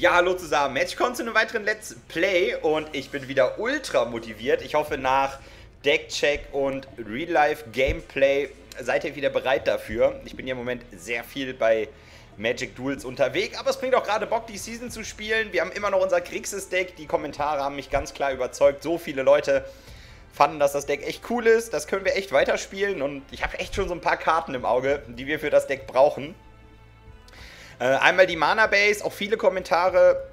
Ja, hallo zusammen, MatchCon zu einem weiteren Let's Play und ich bin wieder ultra motiviert. Ich hoffe, nach Deckcheck und Real-Life-Gameplay seid ihr wieder bereit dafür. Ich bin ja im Moment sehr viel bei Magic Duels unterwegs, aber es bringt auch gerade Bock, die Season zu spielen. Wir haben immer noch unser Grixis-Deck, die Kommentare haben mich ganz klar überzeugt. So viele Leute fanden, dass das Deck echt cool ist, das können wir echt weiterspielen und ich habe echt schon so ein paar Karten im Auge, die wir für das Deck brauchen. Einmal die Mana-Base, auch viele Kommentare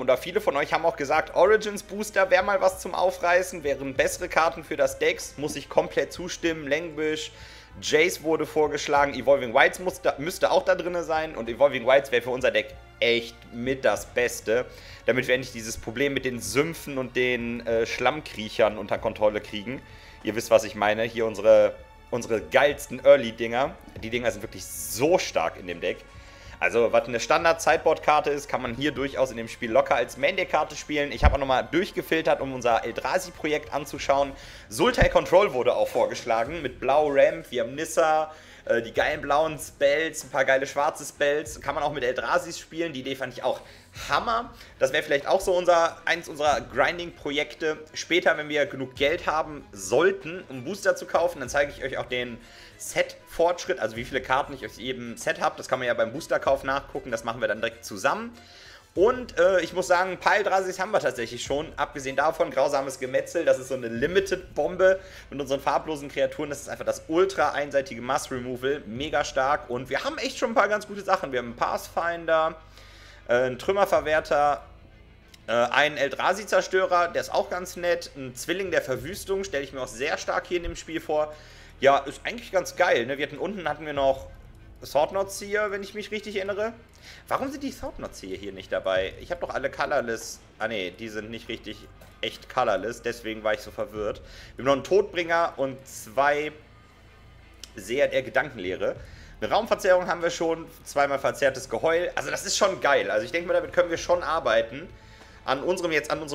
oder viele von euch haben auch gesagt, Origins-Booster wäre mal was zum Aufreißen, wären bessere Karten für das Deck, muss ich komplett zustimmen. Languish, Jace wurde vorgeschlagen, Evolving Wilds müsste auch da drin sein und Evolving Wilds wäre für unser Deck echt mit das Beste, damit wir endlich dieses Problem mit den Sümpfen und den Schlammkriechern unter Kontrolle kriegen. Ihr wisst, was ich meine, hier unsere geilsten Early-Dinger, die Dinger sind wirklich so stark in dem Deck. Also, was eine Standard-Sideboard-Karte ist, kann man hier durchaus in dem Spiel locker als Main-Deck-Karte spielen. Ich habe auch nochmal durchgefiltert, um unser Eldrazi-Projekt anzuschauen. Sultai Control wurde auch vorgeschlagen, mit Blau Ramp, wir haben Nissa, die geilen blauen Spells, ein paar geile schwarze Spells. Kann man auch mit Eldrazis spielen, die Idee fand ich auch Hammer. Das wäre vielleicht auch so eins unserer Grinding-Projekte. Später, wenn wir genug Geld haben sollten, um Booster zu kaufen, dann zeige ich euch auch den Set-Fortschritt, also wie viele Karten ich aus jedem Set habe, das kann man ja beim Boosterkauf nachgucken, das machen wir dann direkt zusammen. Und ich muss sagen, ein paar Eldrazis haben wir tatsächlich schon, abgesehen davon, grausames Gemetzel, das ist so eine Limited-Bombe mit unseren farblosen Kreaturen, das ist einfach das ultra einseitige Mass-Removal, mega stark und wir haben echt schon ein paar ganz gute Sachen, wir haben einen Pathfinder, einen Trümmerverwerter, einen Eldrazi-Zerstörer, der ist auch ganz nett, ein Zwilling der Verwüstung, stelle ich mir auch sehr stark hier in dem Spiel vor. Ja, ist eigentlich ganz geil, ne? Wir hatten wir noch Sword Knots hier, wenn ich mich richtig erinnere. Warum sind die Sword Knots hier nicht dabei? Ich habe doch alle Colorless. Ah ne, die sind nicht richtig echt Colorless, deswegen war ich so verwirrt. Wir haben noch einen Todbringer und zwei Seher der Gedankenlehre. Eine Raumverzerrung haben wir schon, zweimal verzerrtes Geheul. Also das ist schon geil. Also ich denke mal, damit können wir schon arbeiten. An unserem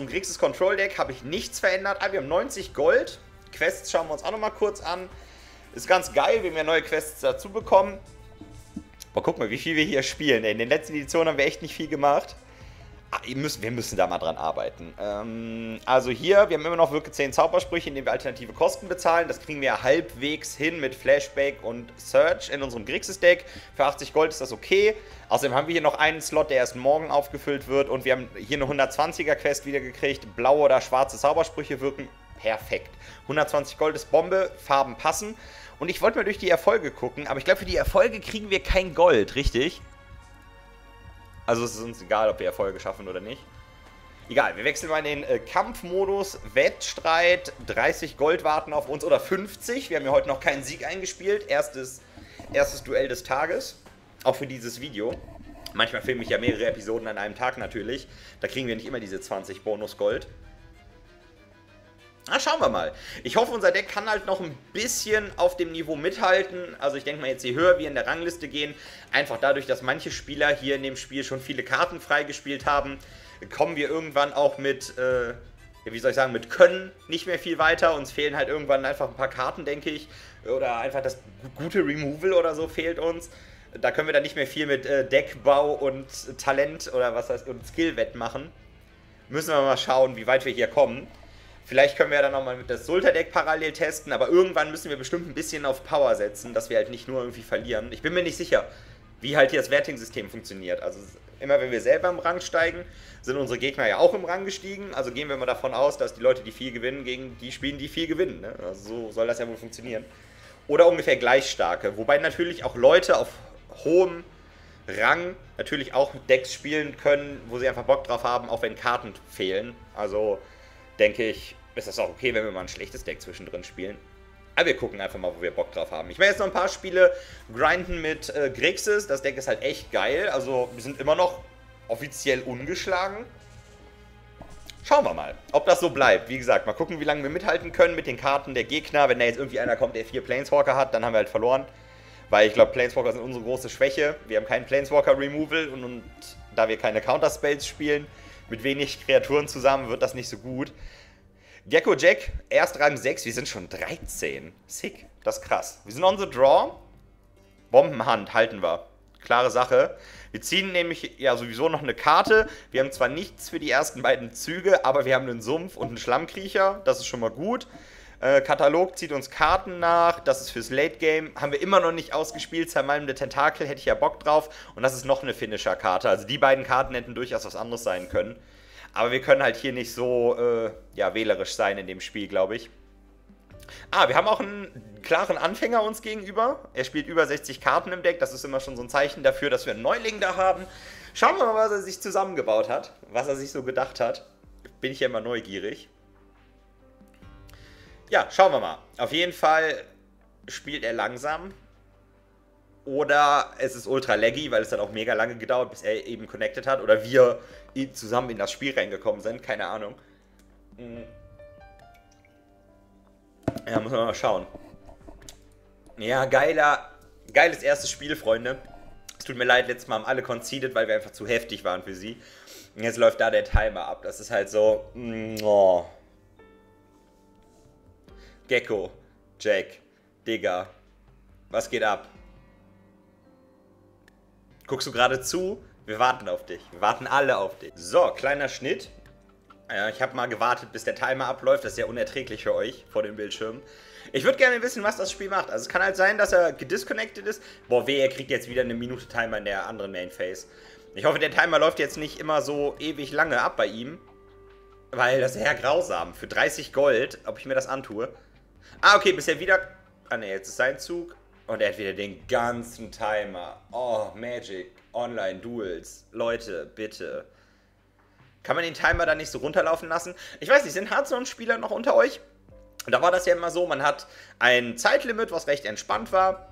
Grixis Control Deck habe ich nichts verändert. Ah, wir haben 90 Gold. Quests schauen wir uns auch nochmal kurz an. Ist ganz geil, wir haben ja neue Quests dazu bekommen. Boah, guck mal, wie viel wir hier spielen. In den letzten Editionen haben wir echt nicht viel gemacht. Wir müssen da mal dran arbeiten. Also hier, wir haben immer noch Wirke 10 Zaubersprüche, indem wir alternative Kosten bezahlen. Das kriegen wir ja halbwegs hin mit Flashback und Search in unserem Grixis-Deck. Für 80 Gold ist das okay. Außerdem haben wir hier noch einen Slot, der erst morgen aufgefüllt wird. Und wir haben hier eine 120er-Quest wieder gekriegt. Blaue oder schwarze Zaubersprüche wirken. Perfekt. 120 Gold ist Bombe, Farben passen. Und ich wollte mal durch die Erfolge gucken, aber ich glaube, für die Erfolge kriegen wir kein Gold, richtig? Also es ist uns egal, ob wir Erfolge schaffen oder nicht. Egal, wir wechseln mal in den Kampfmodus, Wettstreit, 30 Gold warten auf uns oder 50. Wir haben ja heute noch keinen Sieg eingespielt. Erstes Duell des Tages, auch für dieses Video. Manchmal filme ich ja mehrere Episoden an einem Tag natürlich. Da kriegen wir nicht immer diese 20 Bonusgold. Na, schauen wir mal. Ich hoffe, unser Deck kann halt noch ein bisschen auf dem Niveau mithalten. Also ich denke mal, jetzt je höher wir in der Rangliste gehen, einfach dadurch, dass manche Spieler hier in dem Spiel schon viele Karten freigespielt haben, kommen wir irgendwann auch mit, wie soll ich sagen, mit Können nicht mehr viel weiter. Uns fehlen halt irgendwann einfach ein paar Karten, denke ich. Oder einfach das gute Removal oder so fehlt uns. Da können wir dann nicht mehr viel mit Deckbau und Talent oder was heißt und Skill wettmachen. Müssen wir mal schauen, wie weit wir hier kommen. Vielleicht können wir ja dann nochmal mit das Sultai-Deck parallel testen, aber irgendwann müssen wir bestimmt ein bisschen auf Power setzen, dass wir halt nicht nur irgendwie verlieren. Ich bin mir nicht sicher, wie halt hier das Werting-System funktioniert. Also immer wenn wir selber im Rang steigen, sind unsere Gegner ja auch im Rang gestiegen. Also gehen wir mal davon aus, dass die Leute, die viel gewinnen, gegen die spielen, die viel gewinnen. Ne? Also so soll das ja wohl funktionieren. Oder ungefähr gleich starke. Wobei natürlich auch Leute auf hohem Rang natürlich auch Decks spielen können, wo sie einfach Bock drauf haben, auch wenn Karten fehlen. Also denke ich, ist das auch okay, wenn wir mal ein schlechtes Deck zwischendrin spielen. Aber wir gucken einfach mal, wo wir Bock drauf haben. Ich werde jetzt noch ein paar Spiele grinden mit Grixis. Das Deck ist halt echt geil. Also wir sind immer noch offiziell ungeschlagen. Schauen wir mal, ob das so bleibt. Wie gesagt, mal gucken, wie lange wir mithalten können mit den Karten der Gegner. Wenn da jetzt irgendwie einer kommt, der 4 Planeswalker hat, dann haben wir halt verloren. Weil ich glaube, Planeswalker sind unsere große Schwäche. Wir haben keinen Planeswalker-Removal und da wir keine Counterspells spielen, mit wenig Kreaturen zusammen wird das nicht so gut. Gecko Jack, Erstrang 6, wir sind schon 13. Sick, das ist krass. Wir sind on the draw. Bombenhand halten wir. Klare Sache. Wir ziehen nämlich ja sowieso noch eine Karte. Wir haben zwar nichts für die ersten beiden Züge, aber wir haben einen Sumpf und einen Schlammkriecher. Das ist schon mal gut. Katalog zieht uns Karten nach. Das ist fürs Late Game. Haben wir immer noch nicht ausgespielt. Zermalmende Tentakel hätte ich ja Bock drauf. Und das ist noch eine Finisher-Karte. Also die beiden Karten hätten durchaus was anderes sein können. Aber wir können halt hier nicht so ja, wählerisch sein in dem Spiel, glaube ich. Ah, wir haben auch einen klaren Anfänger uns gegenüber. Er spielt über 60 Karten im Deck. Das ist immer schon so ein Zeichen dafür, dass wir einen Neuling da haben. Schauen wir mal, was er sich zusammengebaut hat. Was er sich so gedacht hat. Bin ich ja immer neugierig. Ja, schauen wir mal. Auf jeden Fall spielt er langsam. Oder es ist ultra laggy, weil es hat auch mega lange gedauert, bis er eben connected hat. Oder wir zusammen in das Spiel reingekommen sind. Keine Ahnung. Ja, müssen wir mal schauen. Ja, geiles erstes Spiel, Freunde. Es tut mir leid, letztes Mal haben alle conceded, weil wir einfach zu heftig waren für sie. Und jetzt läuft da der Timer ab. Das ist halt so... Oh. Gecko, Jack, Digga. Was geht ab? Guckst du gerade zu? Wir warten auf dich. Wir warten alle auf dich. So, kleiner Schnitt. Ich habe mal gewartet, bis der Timer abläuft. Das ist ja unerträglich für euch vor dem Bildschirm. Ich würde gerne wissen, was das Spiel macht. Also es kann halt sein, dass er gedisconnected ist. Boah, weh, er kriegt jetzt wieder eine Minute Timer in der anderen Main Phase. Ich hoffe, der Timer läuft jetzt nicht immer so ewig lange ab bei ihm. Weil das ist ja grausam. Für 30 Gold, ob ich mir das antue. Ah, okay, bis er wieder... Ah, ne, jetzt ist sein Zug. Und er hat wieder den ganzen Timer. Oh, Magic, Online, Duels. Leute, bitte. Kann man den Timer da nicht so runterlaufen lassen? Ich weiß nicht, sind Hearthstone-Spieler noch unter euch? Da war das ja immer so, man hat ein Zeitlimit, was recht entspannt war.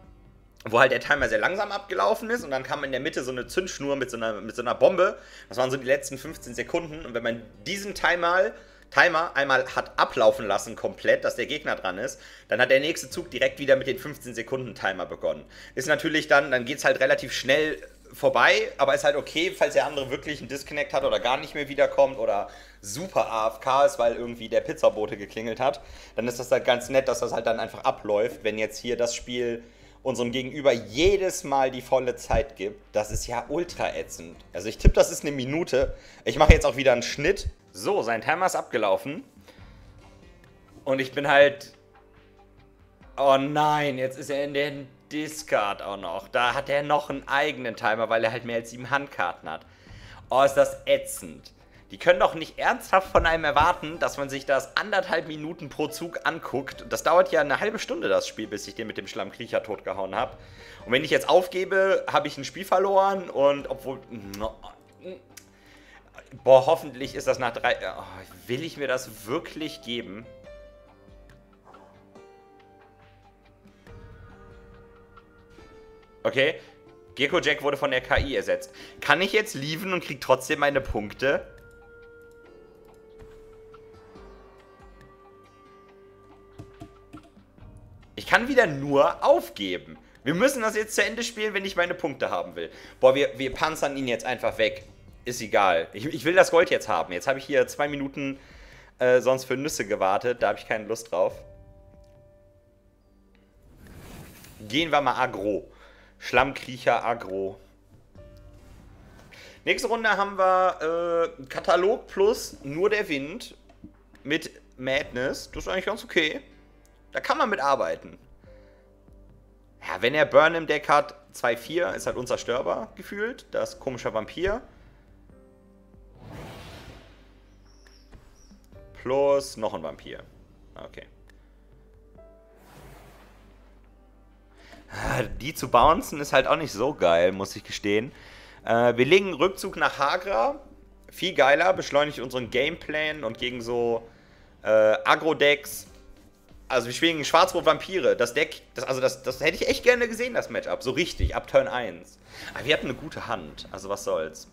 Wo halt der Timer sehr langsam abgelaufen ist. Und dann kam in der Mitte so eine Zündschnur mit so einer Bombe. Das waren so die letzten 15 Sekunden. Und wenn man diesen Timer einmal hat ablaufen lassen komplett, dass der Gegner dran ist, dann hat der nächste Zug direkt wieder mit den 15 Sekunden Timer begonnen. Ist natürlich dann geht es halt relativ schnell vorbei, aber ist halt okay, falls der andere wirklich einen Disconnect hat oder gar nicht mehr wiederkommt oder super AFK ist, weil irgendwie der Pizzabote geklingelt hat, dann ist das halt ganz nett, dass das halt dann einfach abläuft, wenn jetzt hier das Spiel unserem Gegenüber jedes Mal die volle Zeit gibt. Das ist ja ultra ätzend. Also ich tippe, das ist eine Minute. Ich mache jetzt auch wieder einen Schnitt. So, sein Timer ist abgelaufen. Und ich bin halt... Oh nein, jetzt ist er in den Discard auch noch. Da hat er noch einen eigenen Timer, weil er halt mehr als 7 Handkarten hat. Oh, ist das ätzend. Die können doch nicht ernsthaft von einem erwarten, dass man sich das 1,5 Minuten pro Zug anguckt. Das dauert ja eine halbe Stunde, das Spiel, bis ich den mit dem Schlammkriecher totgehauen habe. Und wenn ich jetzt aufgebe, habe ich ein Spiel verloren und obwohl... Boah, hoffentlich ist das nach 3... Oh, will ich mir das wirklich geben? Okay. Gecko Jack wurde von der KI ersetzt. Kann ich jetzt leaven und kriege trotzdem meine Punkte? Ich kann wieder nur aufgeben. Wir müssen das jetzt zu Ende spielen, wenn ich meine Punkte haben will. Boah, wir panzern ihn jetzt einfach weg. Ist egal. Ich will das Gold jetzt haben. Jetzt habe ich hier 2 Minuten sonst für Nüsse gewartet. Da habe ich keine Lust drauf. Gehen wir mal aggro. Schlammkriecher aggro. Nächste Runde haben wir Katalog plus Nur der Wind mit Madness. Das ist eigentlich ganz okay. Da kann man mit arbeiten. Ja, wenn er Burn im Deck hat, 2-4, ist halt unzerstörbar gefühlt. Das komische Vampir. Plus noch ein Vampir. Okay. Die zu bouncen ist halt auch nicht so geil, muss ich gestehen. Wir legen Rückzug nach Hagra. Viel geiler, beschleunigt unseren Gameplan und gegen so Agro-Decks. Also wir spielen gegen Schwarz-Rot-Vampire. Das Deck, das hätte ich echt gerne gesehen, das Matchup. So richtig, ab Turn 1. Aber wir hatten eine gute Hand, also was soll's.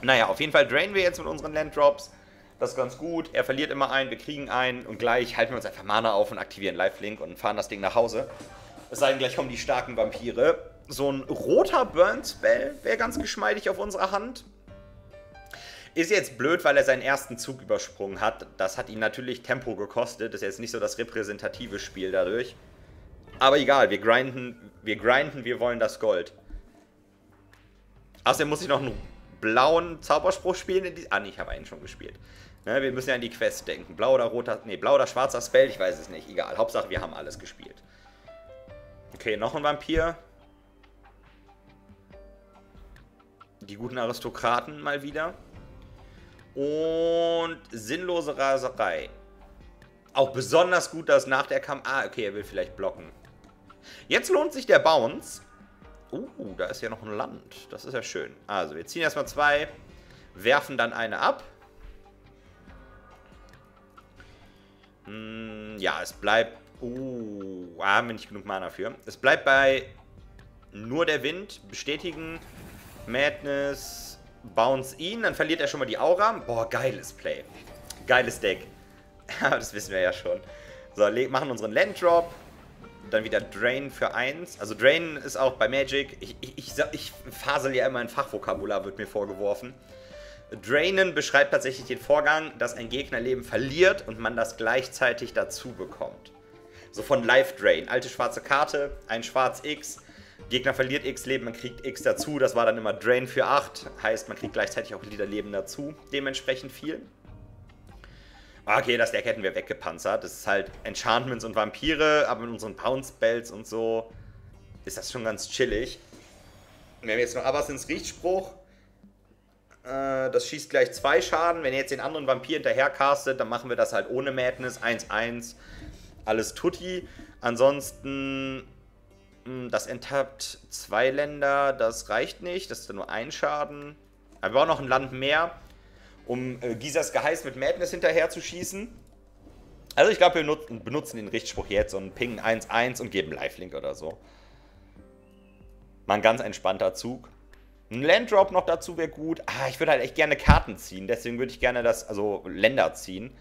Naja, auf jeden Fall drainen wir jetzt mit unseren Landdrops. Das ist ganz gut. Er verliert immer einen, wir kriegen einen. Und gleich halten wir uns einfach Mana auf und aktivieren Lifelink und fahren das Ding nach Hause. Es sei denn, gleich kommen die starken Vampire. So ein roter Burn-Spell wäre ganz geschmeidig auf unserer Hand. Ist jetzt blöd, weil er seinen ersten Zug übersprungen hat. Das hat ihn natürlich Tempo gekostet. Das ist jetzt nicht so das repräsentative Spiel dadurch. Aber egal, wir grinden, wir wollen das Gold. Außerdem muss ich noch einen blauen Zauberspruch spielen. Ah, nee, ich habe einen schon gespielt. Ne, wir müssen ja an die Quest denken. Blau oder roter, nee, blau oder schwarzer Spell, ich weiß es nicht. Egal, Hauptsache wir haben alles gespielt. Okay, noch ein Vampir. Die guten Aristokraten mal wieder. Und sinnlose Raserei. Auch besonders gut, dass nach der Kampf... Ah, okay, er will vielleicht blocken. Jetzt lohnt sich der Bounce. Da ist ja noch ein Land. Das ist ja schön. Also, wir ziehen erstmal zwei, werfen dann eine ab. Ja, es bleibt... haben wir nicht genug Mana für. Es bleibt bei Nur der Wind. Bestätigen. Madness. Bounce ihn. Dann verliert er schon mal die Aura. Boah, geiles Play. Geiles Deck. Das wissen wir ja schon. So, machen unseren Landdrop. Dann wieder Drain für 1. Also Drain ist auch bei Magic. Ich fasel ja immer in Fachvokabular, wird mir vorgeworfen. Drainen beschreibt tatsächlich den Vorgang, dass ein Gegner Leben verliert und man das gleichzeitig dazu bekommt. So von Life Drain. Alte schwarze Karte, ein schwarz X. Gegner verliert X Leben, man kriegt X dazu. Das war dann immer Drain für 8. Heißt, man kriegt gleichzeitig auch wieder Leben dazu. Dementsprechend viel. Okay, das Deck hätten wir weggepanzert. Das ist halt Enchantments und Vampire, aber mit unseren Pound-Spells und so ist das schon ganz chillig. Wir haben jetzt noch Abbasins Richtspruch. Das schießt gleich 2 Schaden. Wenn ihr jetzt den anderen Vampir hinterher castet, dann machen wir das halt ohne Madness. 1-1. Alles tutti. Ansonsten, das enttappt 2 Länder. Das reicht nicht. Das ist dann nur 1 Schaden. Aber wir brauchen noch ein Land mehr, um Gisas Geheiß mit Madness hinterher zu schießen. Also ich glaube, wir benutzen den Richtspruch jetzt und pingen 1-1 und geben Lifelink oder so. Mal ein ganz entspannter Zug. Ein Landdrop noch dazu wäre gut. Ich würde halt echt gerne Karten ziehen. Deswegen würde ich gerne Länder ziehen.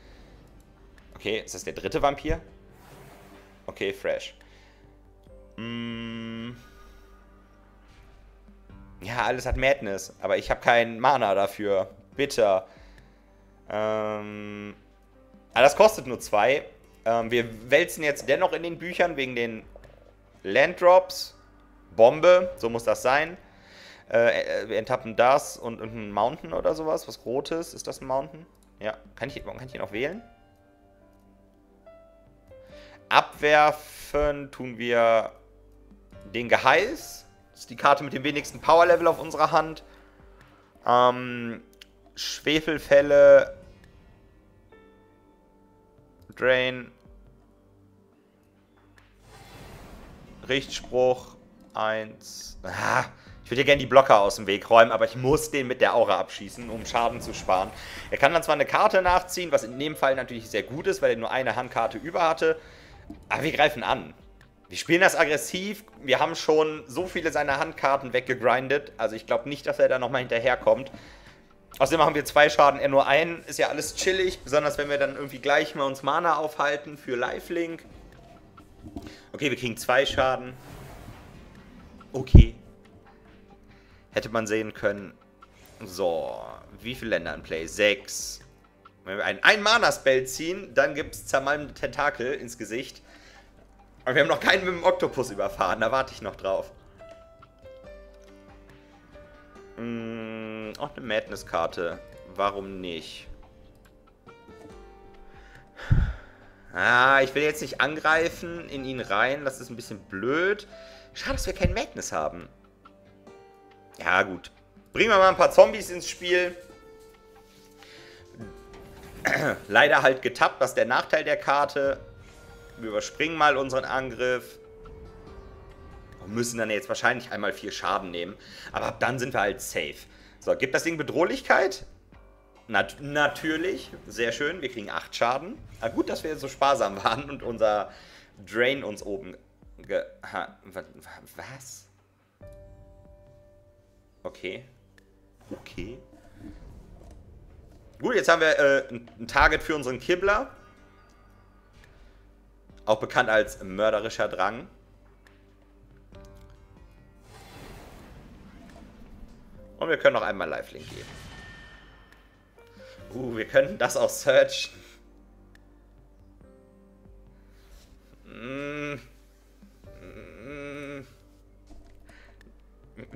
Okay, ist das der dritte Vampir? Okay, fresh. Ja, alles hat Madness. Aber ich habe keinen Mana dafür. Bitter. Aber das kostet nur 2. Wir wälzen jetzt dennoch in den Büchern wegen den Landdrops. Bombe, so muss das sein. Wir enttappen das und ein Mountain oder sowas. Was Rotes. Ist das ein Mountain? Ja. Kann ich hier noch wählen? Abwerfen tun wir den Geheiß. Das ist die Karte mit dem wenigsten Powerlevel auf unserer Hand. Schwefelfälle, Drain, Richtspruch, 1. Ich würde ja gerne die Blocker aus dem Weg räumen, aber ich muss den mit der Aura abschießen, um Schaden zu sparen. Er kann dann zwar eine Karte nachziehen, was in dem Fall natürlich sehr gut ist, weil er nur eine Handkarte über hatte, aber wir greifen an. Wir spielen das aggressiv, wir haben schon so viele seiner Handkarten weggegrindet, also ich glaube nicht, dass er da nochmal hinterherkommt. Außerdem machen wir 2 Schaden, er nur 1. Ist ja alles chillig, besonders wenn wir dann irgendwie gleich mal uns Mana aufhalten für Lifelink. Okay, wir kriegen 2 Schaden. Okay. Hätte man sehen können. So, wie viele Länder in Play? 6. Wenn wir einen Mana-Spell ziehen, dann gibt es zermalmende Tentakel ins Gesicht. Aber wir haben noch keinen mit dem Oktopus überfahren, da warte ich noch drauf. Auch eine Madness-Karte. Warum nicht? Ich will jetzt nicht angreifen in ihn rein. Das ist ein bisschen blöd. Schade, dass wir kein Madness haben. Ja, gut. Bringen wir mal ein paar Zombies ins Spiel. Leider halt getappt. Das ist der Nachteil der Karte. Wir überspringen mal unseren Angriff. Und müssen dann jetzt wahrscheinlich einmal 4 Schaden nehmen. Aber ab dann sind wir halt safe. So, gibt das Ding Bedrohlichkeit? Natürlich. Sehr schön. Wir kriegen 8 Schaden. Aber gut, dass wir so sparsam waren und unser Drain uns oben... Was? Okay. Okay. Gut, jetzt haben wir ein Target für unseren Kibbler. Auch bekannt als mörderischer Drang. Und wir können noch einmal Lifelink geben. Wir können das auch searchen.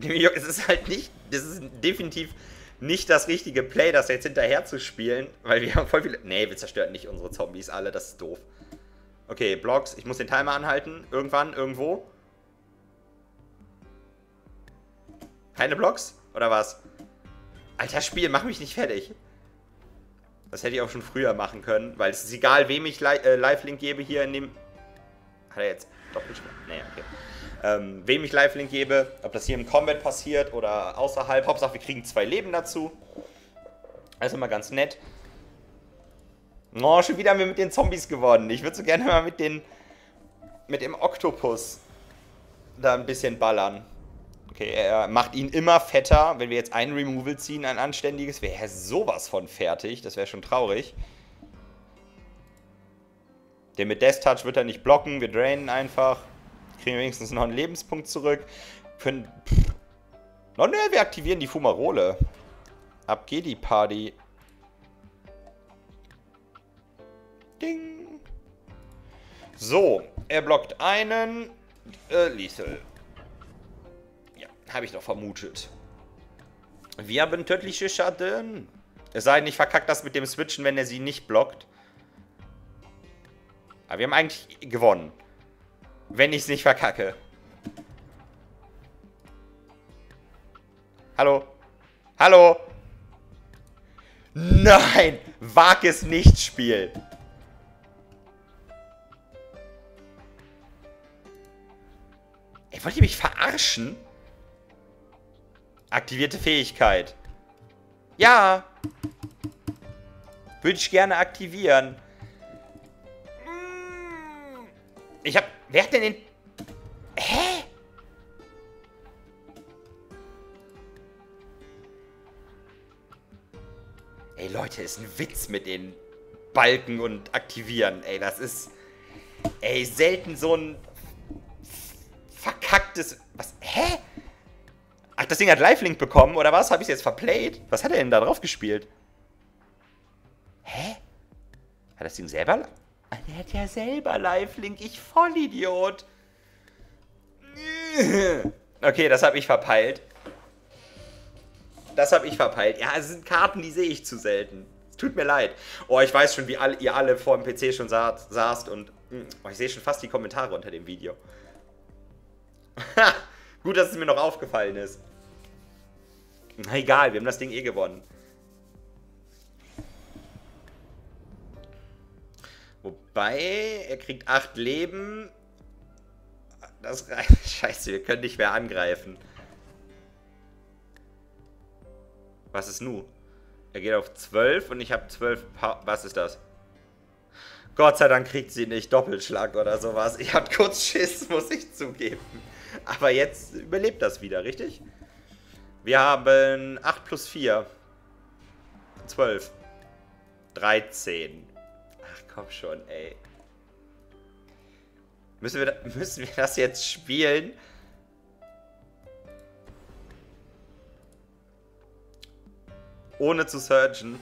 Es ist halt nicht, das ist definitiv nicht das richtige Play, das jetzt hinterher zu spielen, weil wir haben voll viele... Nee, wir zerstören nicht unsere Zombies alle, das ist doof. Okay, Blocks, ich muss den Timer anhalten, irgendwann, irgendwo. Keine Blocks, oder was? Alter, Spiel, mach mich nicht fertig. Das hätte ich auch schon früher machen können, weil es ist egal, wem ich Lifelink gebe hier in dem... Hat er jetzt Doppelschlag? Nee, okay. Wem ich Lifelink gebe, ob das hier im Combat passiert oder außerhalb. Hauptsache, wir kriegen 2 Leben dazu. Also mal ganz nett. Oh, schon wieder haben wir mit den Zombies gewonnen. Ich würde so gerne mal mit dem Oktopus da ein bisschen ballern. Okay, er macht ihn immer fetter. Wenn wir jetzt ein Removal ziehen, ein anständiges, wäre sowas von fertig. Das wäre schon traurig. Den mit Death Touch wird er nicht blocken. Wir drainen einfach. Kriegen wenigstens noch einen Lebenspunkt zurück. Können. Oh, ne, wir aktivieren die Fumarole. Ab geht die Party. Ding. So, er blockt einen. Lethal. Ja, habe ich doch vermutet. Wir haben tödliche Schaden. Es sei denn, ich verkacke das mit dem Switchen, wenn er sie nicht blockt. Aber wir haben eigentlich gewonnen. Wenn ich es nicht verkacke. Hallo? Hallo? Nein! Wag es nicht, Spiel! Ey, wollt ihr mich verarschen? Aktivierte Fähigkeit. Ja! Würde ich gerne aktivieren. Ich hab... Wer hat denn den... Hä? Ey, Leute, ist ein Witz mit den Balken und Aktivieren. Ey, das ist... Ey, selten so ein... verkacktes... Was? Hä? Ach, das Ding hat Lifelink bekommen, oder was? Hab ich's jetzt verplayed? Was hat er denn da drauf gespielt? Hä? Hat das Ding selber... Der hat ja selber Lifelink, ich Vollidiot. Okay, das habe ich verpeilt. Das habe ich verpeilt. Ja, es sind Karten, die sehe ich zu selten. Tut mir leid. Oh, ich weiß schon, wie ihr alle vor dem PC schon saßt und... Oh, ich sehe schon fast die Kommentare unter dem Video. Ha! Gut, dass es mir noch aufgefallen ist. Na egal, wir haben das Ding eh gewonnen. Wobei, er kriegt 8 Leben. Das reicht. Scheiße, wir können nicht mehr angreifen. Was ist nu? Er geht auf 12 und ich habe 12 Pa... Was ist das? Gott sei Dank kriegt sie nicht Doppelschlag oder sowas. Ich hatte kurz Schiss, muss ich zugeben. Aber jetzt überlebt das wieder, richtig? Wir haben 8 plus 4. 12. 13. Komm schon, ey. Müssen wir das jetzt spielen? Ohne zu surgen.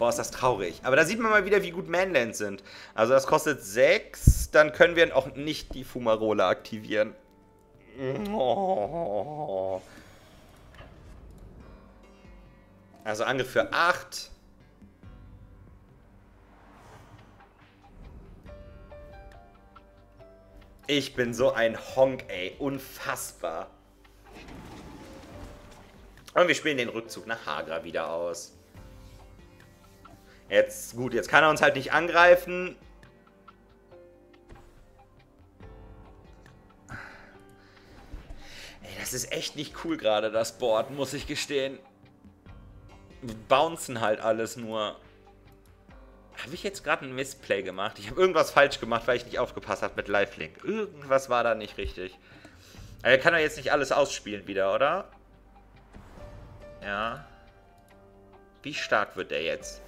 Boah, ist das traurig. Aber da sieht man mal wieder, wie gut Manlands sind. Also das kostet 6. Dann können wir auch nicht die Fumarole aktivieren. Oh. Also Angriff für 8. Ich bin so ein Honk, ey. Unfassbar. Und wir spielen den Rückzug nach Hagra wieder aus. Jetzt, gut, jetzt kann er uns halt nicht angreifen. Ey, das ist echt nicht cool gerade, das Board, muss ich gestehen. Wir bouncen halt alles nur. Habe ich jetzt gerade einen Missplay gemacht? Ich habe irgendwas falsch gemacht, weil ich nicht aufgepasst habe mit Lifelink. Irgendwas war da nicht richtig. Aber er kann doch jetzt nicht alles ausspielen wieder, oder? Ja. Wie stark wird er jetzt?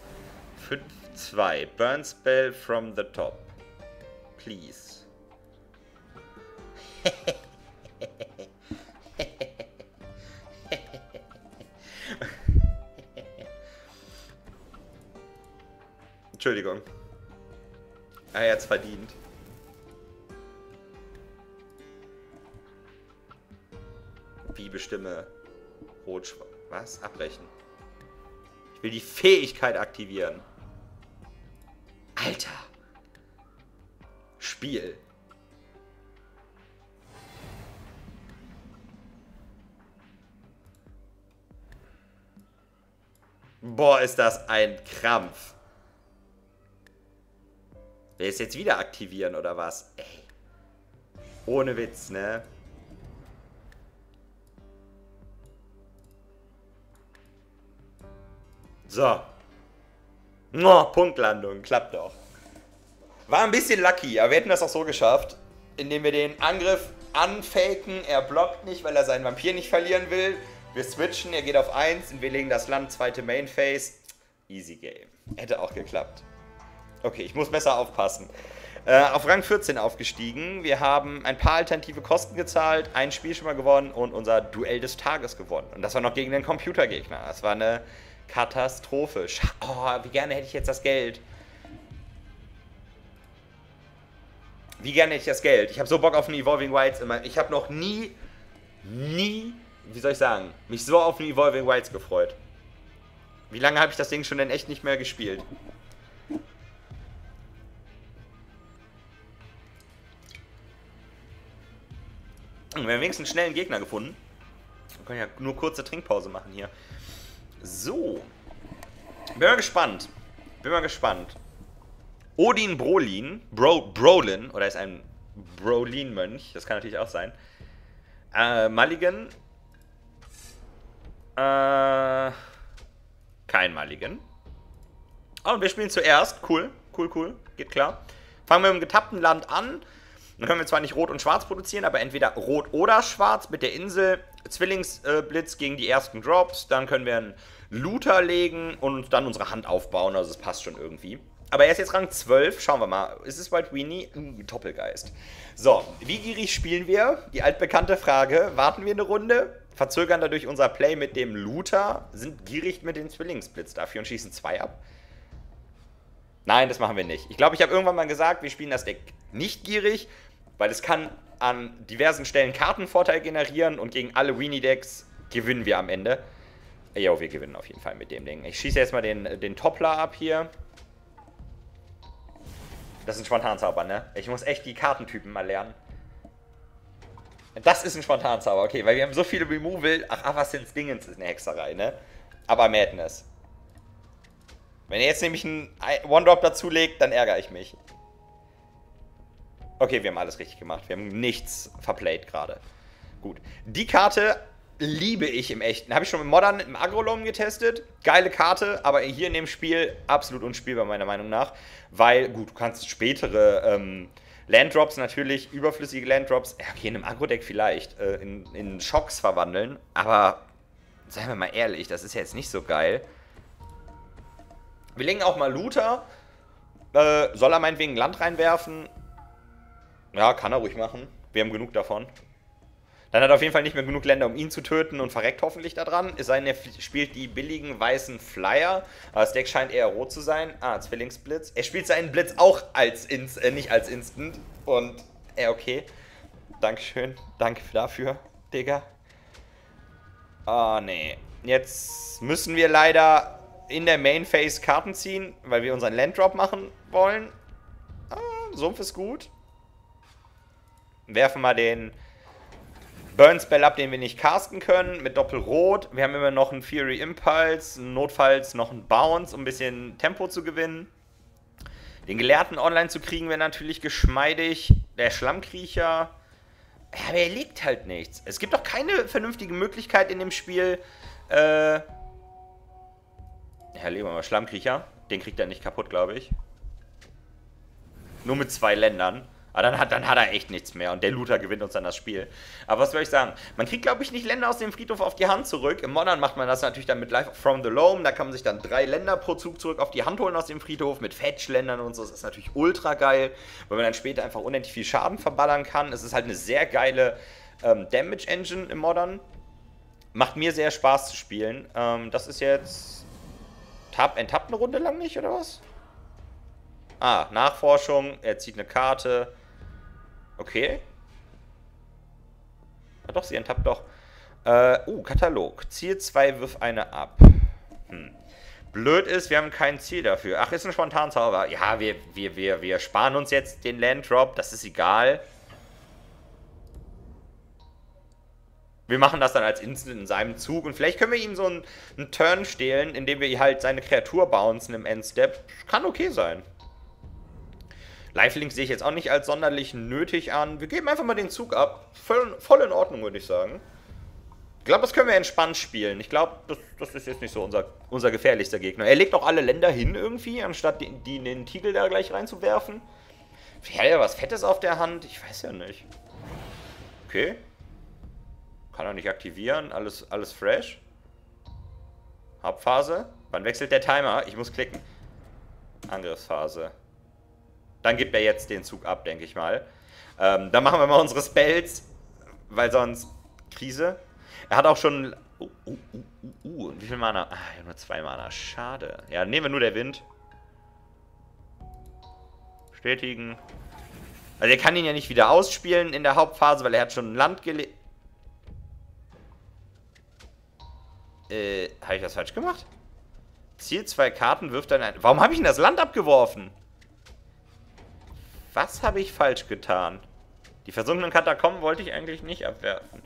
5-2. Burn Spell from the top. Please. Entschuldigung. Er hat's verdient. Wie Magie bestimme. Rot-Schwarz. Was? Abbrechen. Ich will die Fähigkeit aktivieren. Alter. Spiel. Boah, ist das ein Krampf. Will es jetzt wieder aktivieren, oder was? Ey. Ohne Witz, ne? So. Oh, Punktlandung. Klappt doch. War ein bisschen lucky, aber wir hätten das auch so geschafft, indem wir den Angriff anfaken. Er blockt nicht, weil er seinen Vampir nicht verlieren will. Wir switchen, er geht auf 1 und wir legen das Land, zweite Main Phase. Easy Game. Hätte auch geklappt. Okay, ich muss besser aufpassen. Auf Rang 14 aufgestiegen. Wir haben ein paar alternative Kosten gezahlt, ein Spiel schon mal gewonnen und unser Duell des Tages gewonnen. Und das war noch gegen den Computergegner. Das war eine Katastrophe. Oh, wie gerne hätte ich jetzt das Geld. Wie gerne hätte ich das Geld. Ich habe so Bock auf einen Evolving Wilds immer. Ich habe noch nie, wie soll ich sagen, mich so auf einen Evolving Wilds gefreut. Wie lange habe ich das Ding schon denn echt nicht mehr gespielt? Wir haben wenigstens schnell einen Gegner gefunden. Wir können ja nur kurze Trinkpause machen hier. So. Bin mal gespannt. Odin Brolin. Brolin. Oder ist ein Brolin-Mönch. Das kann natürlich auch sein. Mulligan. Kein Mulligan. Oh, und wir spielen zuerst. Cool. Cool. Geht klar. Fangen wir mit dem getappten Land an. Dann können wir zwar nicht Rot und Schwarz produzieren, aber entweder Rot oder Schwarz mit der Insel, Zwillingsblitz gegen die ersten Drops, dann können wir einen Looter legen und dann unsere Hand aufbauen, also es passt schon irgendwie. Aber er ist jetzt Rang 12, schauen wir mal, ist es bald Weenie? Doppelgeist. So, wie gierig spielen wir? Die altbekannte Frage, warten wir eine Runde, verzögern dadurch unser Play mit dem Looter, sind gierig mit dem Zwillingsblitz dafür und schießen 2 ab? Nein, das machen wir nicht. Ich glaube, ich habe irgendwann mal gesagt, wir spielen das Deck nicht gierig, weil es kann an diversen Stellen Kartenvorteil generieren und gegen alle Weenie-Decks gewinnen wir am Ende. Jo, wir gewinnen auf jeden Fall mit dem Ding. Ich schieße jetzt mal den Toppler ab hier. Das ist ein Spontanzauber, ne? Ich muss echt die Kartentypen mal lernen. Das ist ein Spontanzauber, okay, weil wir haben so viele Removal. Ach, Abbasins Dingens ist eine Hexerei, ne? Aber Madness. Wenn ihr jetzt nämlich einen One-Drop dazulegt, dann ärgere ich mich. Okay, wir haben alles richtig gemacht. Wir haben nichts verplayt gerade. Gut. Die Karte liebe ich im Echten. Habe ich schon im Modern mit dem Agrolom getestet. Geile Karte, aber hier in dem Spiel absolut unspielbar, meiner Meinung nach. Weil, gut, du kannst spätere Landdrops natürlich, überflüssige Landdrops, okay, in einem Agro-Deck vielleicht, in Schocks verwandeln. Aber, seien wir mal ehrlich, das ist ja jetzt nicht so geil. Wir legen auch mal Looter. Soll er meinetwegen Land reinwerfen? Ja, kann er ruhig machen. Wir haben genug davon. Dann hat er auf jeden Fall nicht mehr genug Länder, um ihn zu töten und verreckt hoffentlich daran. Es sei denn, er spielt die billigen weißen Flyer. Aber das Deck scheint eher rot zu sein. Ah, Zwillingsblitz. Er spielt seinen Blitz auch als nicht als Instant. Und, okay. Dankeschön. Danke dafür, Digga. Ah, nee. Jetzt müssen wir leider in der Main Phase Karten ziehen, weil wir unseren Landdrop machen wollen. Ah, Sumpf ist gut. Werfen mal den Burn Spell ab, den wir nicht casten können, mit Doppelrot. Wir haben immer noch einen Fury Impulse, notfalls noch einen Bounce, um ein bisschen Tempo zu gewinnen. Den Gelehrten online zu kriegen wäre natürlich geschmeidig. Der Schlammkriecher. Ja, aber er legt halt nichts. Es gibt auch keine vernünftige Möglichkeit in dem Spiel. Ja, legen wir mal Schlammkriecher. Den kriegt er nicht kaputt, glaube ich. Nur mit 2 Ländern. Aber dann hat er echt nichts mehr und der Looter gewinnt uns dann das Spiel. Aber was soll ich sagen? Man kriegt, glaube ich, nicht Länder aus dem Friedhof auf die Hand zurück. Im Modern macht man das natürlich dann mit Life from the Loam. Da kann man sich dann 3 Länder pro Zug zurück auf die Hand holen aus dem Friedhof mit Fetch-Ländern und so. Das ist natürlich ultra geil, weil man dann später einfach unendlich viel Schaden verballern kann. Es ist halt eine sehr geile Damage-Engine im Modern. Macht mir sehr Spaß zu spielen. Das ist jetzt enttappt eine Runde lang nicht, oder was? Ah, Nachforschung. Er zieht eine Karte. Okay. Ja, doch, sie enttappt doch. Katalog. Ziel 2, wirf eine ab. Blöd ist, wir haben kein Ziel dafür. Ach, ist ein Spontanzauber. Ja, wir sparen uns jetzt den Landdrop. Das ist egal. Wir machen das dann als Instant in seinem Zug. Und vielleicht können wir ihm so einen Turn stehlen, indem wir halt seine Kreatur bouncen im Endstep. Kann okay sein. Lifelink sehe ich jetzt auch nicht als sonderlich nötig an. Wir geben einfach mal den Zug ab. Voll in Ordnung, würde ich sagen. Ich glaube, das können wir entspannt spielen. Ich glaube, das ist jetzt nicht so unser gefährlichster Gegner. Er legt auch alle Länder hin irgendwie, anstatt den Tiegel da gleich reinzuwerfen. Vielleicht hat er was Fettes auf der Hand. Ich weiß ja nicht. Okay. Kann er nicht aktivieren. Alles fresh. Hauptphase. Wann wechselt der Timer? Ich muss klicken. Angriffsphase. Dann gibt er jetzt den Zug ab, denke ich mal. Dann machen wir mal unsere Spells. Weil sonst... Krise. Er hat auch schon... Und wie viel Mana? Ah, nur 2 Mana. Schade. Ja, nehmen wir nur der Wind. Bestätigen. Also er kann ihn ja nicht wieder ausspielen in der Hauptphase, weil er hat schon ein Land gelegt. Habe ich das falsch gemacht? Ziel 2 Karten, wirft dann ein... Warum habe ich denn das Land abgeworfen? Was habe ich falsch getan? Die versunkenen Katakomben wollte ich eigentlich nicht abwerfen.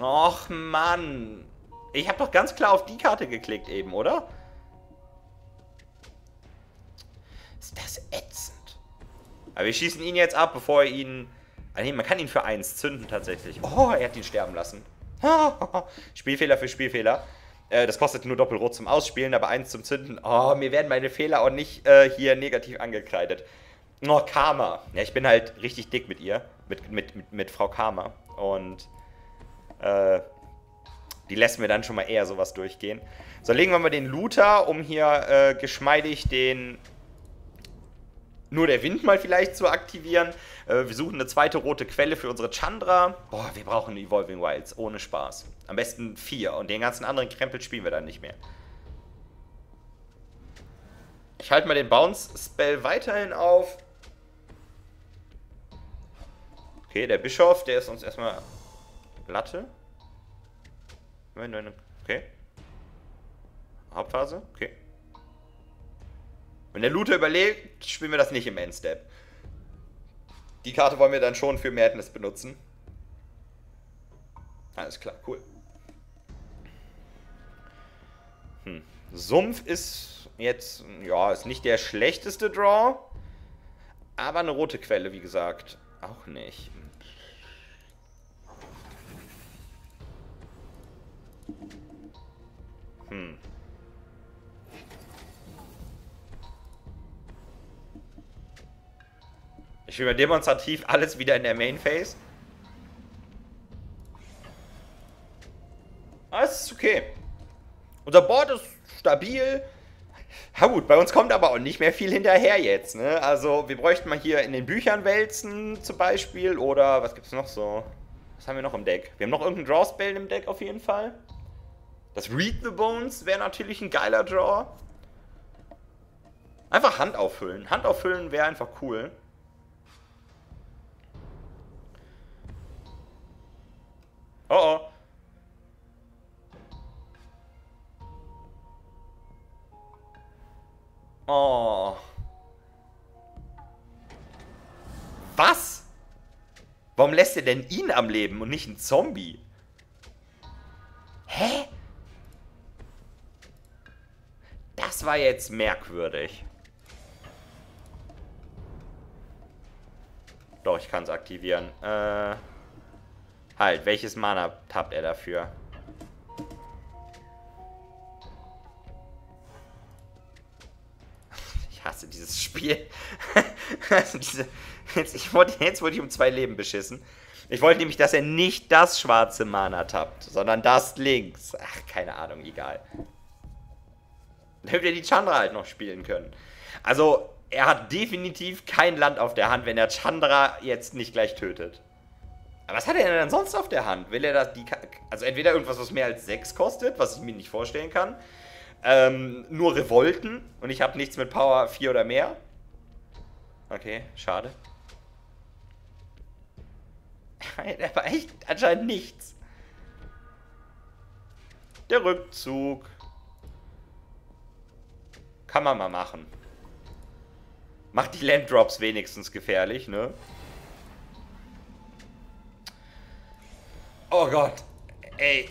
Och, Mann. Ich habe doch ganz klar auf die Karte geklickt eben, oder? Ist das ätzend. Aber wir schießen ihn jetzt ab, bevor er ihn... Ah, nee, man kann ihn für 1 zünden tatsächlich. Oh, er hat ihn sterben lassen. Spielfehler für Spielfehler. Das kostet nur Doppelrot zum Ausspielen, aber 1 zum Zünden. Oh, mir werden meine Fehler auch nicht hier negativ angekreidet. Oh, Karma. Ja, ich bin halt richtig dick mit ihr. Mit Frau Karma. Und die lässt mir dann schon mal eher sowas durchgehen. So, legen wir mal den Looter, um hier geschmeidig den... Nur der Wind mal vielleicht zu aktivieren. Wir suchen eine zweite rote Quelle für unsere Chandra. Boah, wir brauchen Evolving Wilds. Ohne Spaß. Am besten 4. Und den ganzen anderen Krempel spielen wir dann nicht mehr. Ich halte mal den Bounce-Spell weiterhin auf. Okay, der Bischof, der ist uns erstmal... Latte. Okay. Hauptphase. Okay. Wenn der Looter überlebt, spielen wir das nicht im Endstep. Die Karte wollen wir dann schon für Madness benutzen. Alles klar, cool. Sumpf ist jetzt, ja, ist nicht der schlechteste Draw. Aber eine rote Quelle, wie gesagt, auch nicht. Ich will mal demonstrativ alles wieder in der Main Phase. Das ist okay. Unser Board ist stabil. Na gut, bei uns kommt aber auch nicht mehr viel hinterher jetzt, ne? Also wir bräuchten mal hier in den Bücherwälzen zum Beispiel. Oder was gibt's noch so? Was haben wir noch im Deck? Wir haben noch irgendein Draw-Spell im Deck auf jeden Fall. Das Read the Bones wäre natürlich ein geiler Draw. Einfach Hand auffüllen. Hand auffüllen wäre einfach cool. Oh oh. Oh. Was? Warum lässt er denn ihn am Leben und nicht einen Zombie? Hä? Das war jetzt merkwürdig. Doch, ich kann es aktivieren. Halt, welches Mana tappt er dafür? Ich hasse dieses Spiel. Also jetzt wurde ich um 2 Leben beschissen. Ich wollte nämlich, dass er nicht das schwarze Mana tappt, sondern das links. Ach, keine Ahnung, egal. Dann hätte er die Chandra halt noch spielen können. Also, er hat definitiv kein Land auf der Hand, wenn er Chandra jetzt nicht gleich tötet. Was hat er denn sonst auf der Hand? Will er das die... Also entweder irgendwas, was mehr als 6 kostet, was ich mir nicht vorstellen kann. Nur Revolten. Und ich habe nichts mit Power 4 oder mehr. Okay, schade. Da war echt anscheinend nichts. Der Rückzug. Kann man mal machen. Macht die Landdrops wenigstens gefährlich, ne? Oh Gott. Ey.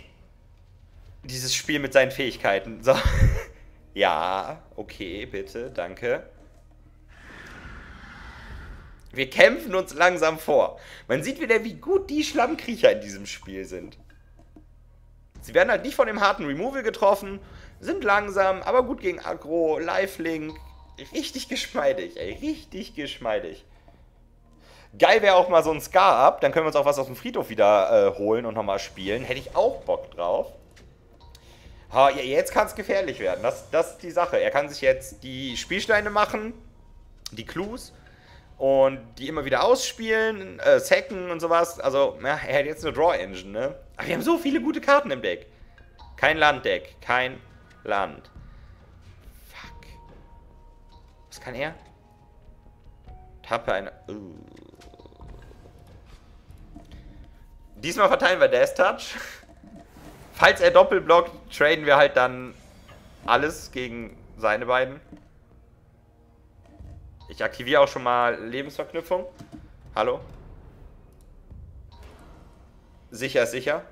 Dieses Spiel mit seinen Fähigkeiten. So. Ja, okay, bitte, danke. Wir kämpfen uns langsam vor. Man sieht wieder, wie gut die Schlammkriecher in diesem Spiel sind. Sie werden halt nicht von dem harten Removal getroffen, sind langsam, aber gut gegen Aggro, Lifelink. Richtig geschmeidig, ey, richtig geschmeidig. Geil wäre auch mal so ein Scar-Up, dann können wir uns auch was aus dem Friedhof wieder holen und nochmal spielen. Hätte ich auch Bock drauf. Ha, jetzt kann es gefährlich werden, das ist die Sache. Er kann sich jetzt die Spielsteine machen, die Clues, und die immer wieder ausspielen, sacken und sowas. Also, ja, er hat jetzt eine Draw-Engine, ne? Aber wir haben so viele gute Karten im Deck. Kein Landdeck, kein Land. Fuck. Was kann er? Tappe eine... Diesmal verteilen wir Death Touch. Falls er doppelblockt, traden wir halt dann alles gegen seine beiden. Ich aktiviere auch schon mal Lebensverknüpfung. Hallo? Sicher, sicher.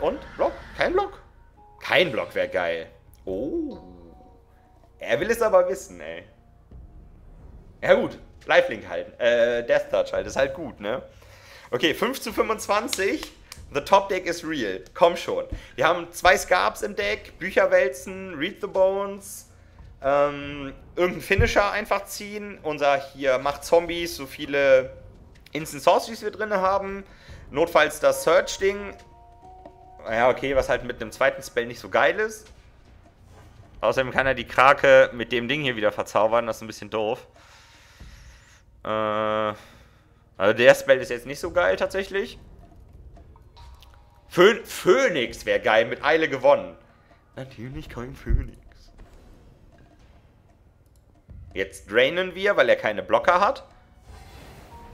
Und? Block? Kein Block? Kein Block wäre geil. Oh. Er will es aber wissen, ey. Ja gut. Lifelink halten. Death Touch halt. Ist halt gut, ne? Okay, 5:25. The Top Deck is real. Komm schon. Wir haben 2 Scarps im Deck. Bücherwälzen. Read the Bones. Irgendeinen Finisher einfach ziehen. Unser hier macht Zombies, so viele Instant Sorceries wir drin haben. Notfalls das Search-Ding. Ja, okay, was halt mit einem zweiten Spell nicht so geil ist. Außerdem kann er die Krake mit dem Ding hier wieder verzaubern. Das ist ein bisschen doof. Also der Spell ist jetzt nicht so geil tatsächlich. Phönix wäre geil, mit Eile gewonnen. Natürlich kein Phönix. Jetzt drainen wir, weil er keine Blocker hat.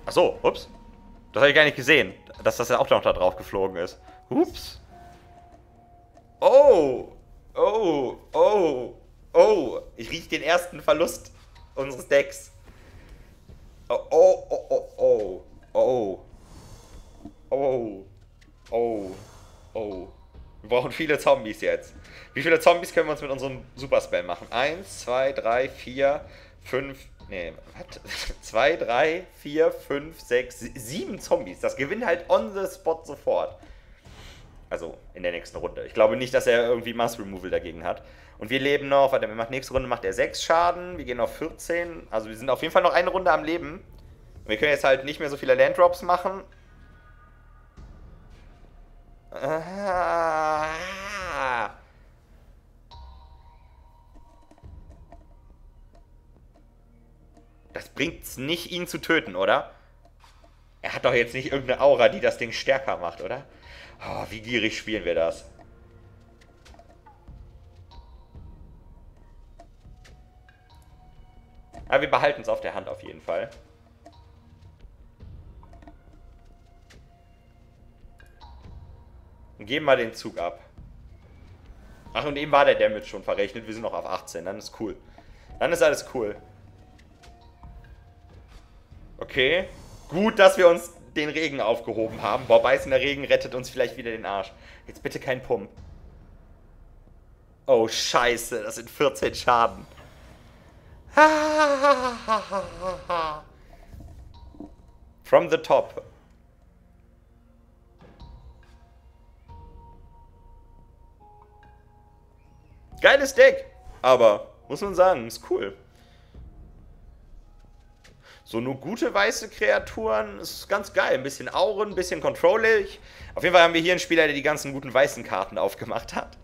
Achso, ups. Das habe ich gar nicht gesehen, dass das ja auch noch da drauf geflogen ist. Ups. Oh. Oh. Oh. Oh. Ich rieche den ersten Verlust unseres Decks. Oh. Oh. Oh. Oh. Oh. Oh. Oh. Oh. Wir brauchen viele Zombies jetzt. Wie viele Zombies können wir uns mit unserem Superspell machen? 1, 2, 3, 4... 5, nee, was? 2, 3, 4, 5, 6, 7 Zombies. Das gewinnt halt on the spot sofort. Also in der nächsten Runde. Ich glaube nicht, dass er irgendwie Mass Removal dagegen hat. Und wir leben noch, warte, nächste Runde macht er 6 Schaden. Wir gehen auf 14. Also wir sind auf jeden Fall noch eine Runde am Leben. Und wir können jetzt halt nicht mehr so viele Landdrops machen. Ah. Das bringt's nicht, ihn zu töten, oder? Er hat doch jetzt nicht irgendeine Aura, die das Ding stärker macht, oder? Oh, wie gierig spielen wir das. Aber wir behalten es auf der Hand auf jeden Fall. Und geben mal den Zug ab. Ach, und eben war der Damage schon verrechnet. Wir sind noch auf 18, dann ist cool. Dann ist alles cool. Okay. Gut, dass wir uns den Regen aufgehoben haben. Boah, beißender Regen rettet uns vielleicht wieder den Arsch. Jetzt bitte kein Pump. Oh, scheiße. Das sind 14 Schaden. From the top. Geiles Deck. Aber, muss man sagen, ist cool. So nur gute weiße Kreaturen, ist ganz geil. Ein bisschen Auren, ein bisschen controllig. Auf jeden Fall haben wir hier einen Spieler, der die ganzen guten weißen Karten aufgemacht hat.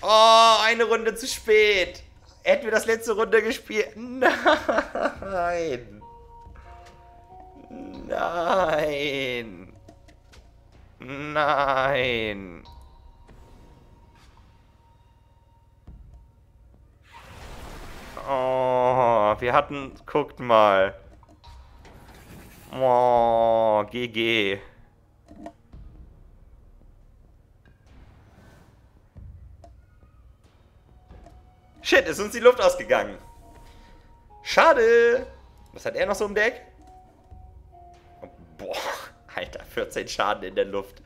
Oh, eine Runde zu spät. Hätten wir das letzte Runde gespielt? Nein. Nein. Nein. Oh, wir hatten... Guckt mal. Oh, GG. Shit, ist uns die Luft ausgegangen. Schade. Was hat er noch so im Deck? Boah, Alter, 14 Schaden in der Luft.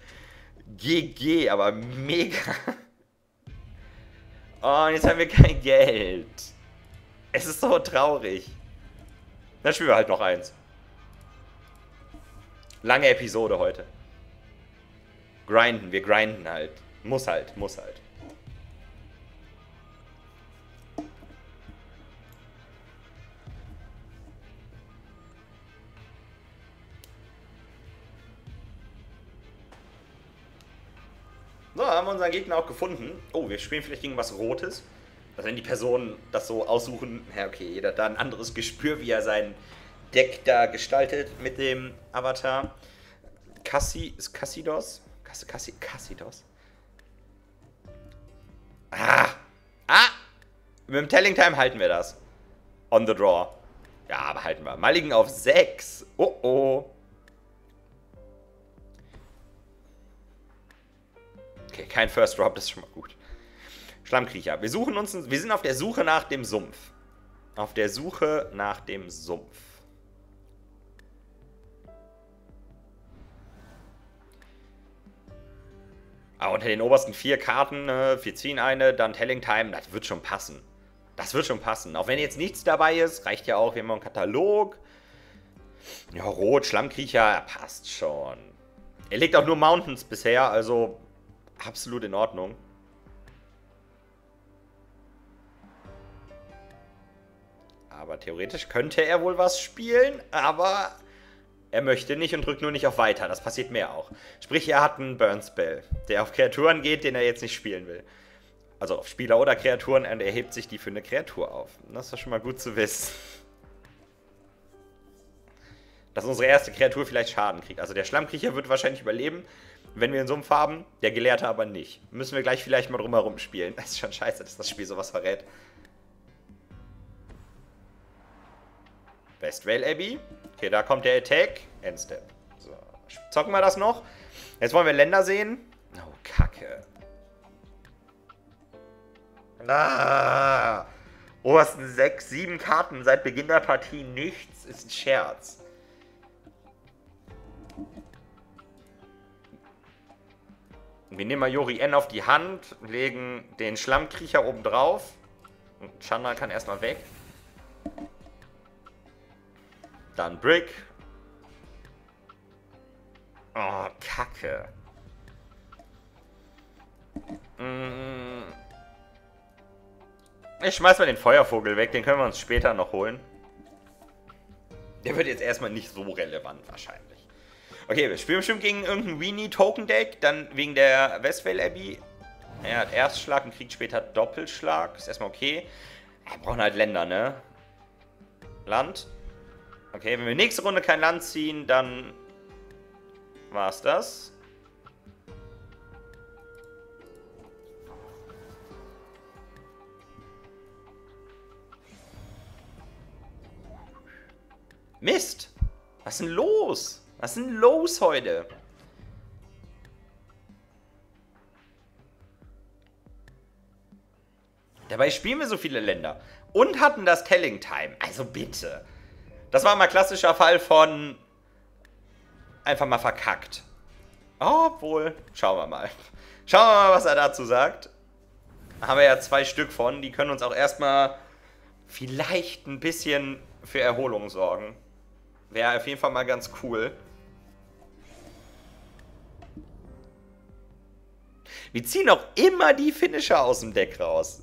GG, aber mega. Oh, und jetzt haben wir kein Geld. Es ist so traurig. Dann spielen wir halt noch eins. Lange Episode heute. Grinden, wir grinden halt. Muss halt, muss halt. So, haben wir unseren Gegner auch gefunden. Oh, wir spielen vielleicht gegen was Rotes. Also wenn die Personen das so aussuchen, ja okay, jeder hat da ein anderes Gespür, wie er sein Deck da gestaltet mit dem Avatar. Kassidos? Kassidos? Ah! Ah! Mit dem Telling Time halten wir das. On the draw. Ja, aber halten wir. Maligen auf 6. Oh oh. Okay, kein First Drop, das ist schon mal gut. Schlammkriecher. Wir suchen uns. Wir sind auf der Suche nach dem Sumpf. Auf der Suche nach dem Sumpf. Aber unter den obersten 4 Karten, wir ziehen eine, dann Telling Time, das wird schon passen. Das wird schon passen. Auch wenn jetzt nichts dabei ist, reicht ja auch, wir haben einen Katalog. Ja, Rot, Schlammkriecher, passt schon. Er legt auch nur Mountains bisher, also absolut in Ordnung. Aber theoretisch könnte er wohl was spielen, aber er möchte nicht und drückt nur nicht auf Weiter. Das passiert mehr auch. Sprich, er hat einen Burn-Spell, der auf Kreaturen geht, den er jetzt nicht spielen will. Also auf Spieler oder Kreaturen, und er hebt sich die für eine Kreatur auf. Das ist schon mal gut zu wissen. Dass unsere erste Kreatur vielleicht Schaden kriegt. Also der Schlammkriecher wird wahrscheinlich überleben, wenn wir einen Sumpf haben. Der Gelehrte aber nicht. Müssen wir gleich vielleicht mal drumherum spielen. Das ist schon scheiße, dass das Spiel sowas verrät. Westvale Abbey. Okay, da kommt der Attack. Endstep. So, zocken wir das noch. Jetzt wollen wir Länder sehen. Oh, Kacke. Ah, obersten 6, 7 Karten seit Beginn der Partie. Nichts ist ein Scherz. Wir nehmen mal Jori En auf die Hand, legen den Schlammkriecher oben drauf. Und Chandra kann erstmal weg. Dann Brick. Oh, Kacke. Ich schmeiß mal den Feuervogel weg, den können wir uns später noch holen. Der wird jetzt erstmal nicht so relevant wahrscheinlich. Okay, wir spielen bestimmt gegen irgendein Weenie-Token-Deck, dann wegen der Westvale Abbey. Er hat Erstschlag und kriegt später Doppelschlag, ist erstmal okay. Wir brauchen halt Länder, ne? Land. Okay, wenn wir nächste Runde kein Land ziehen, dann war's das. Mist! Was ist denn los? Was ist denn los heute? Dabei spielen wir so viele Länder und hatten das Telling Time. Also bitte. Das war mal klassischer Fall von einfach mal verkackt. Obwohl, schauen wir mal. Schauen wir mal, was er dazu sagt. Da haben wir ja 2 Stück von. Die können uns auch erstmal vielleicht ein bisschen für Erholung sorgen. Wäre auf jeden Fall mal ganz cool. Wir ziehen auch immer die Finisher aus dem Deck raus.